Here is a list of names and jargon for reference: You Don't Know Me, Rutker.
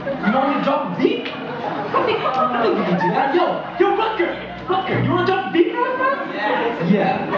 You want me to drop a beat? I think you can do that. Yo, Rutker! Rutker, you want to drop a beat? Yeah.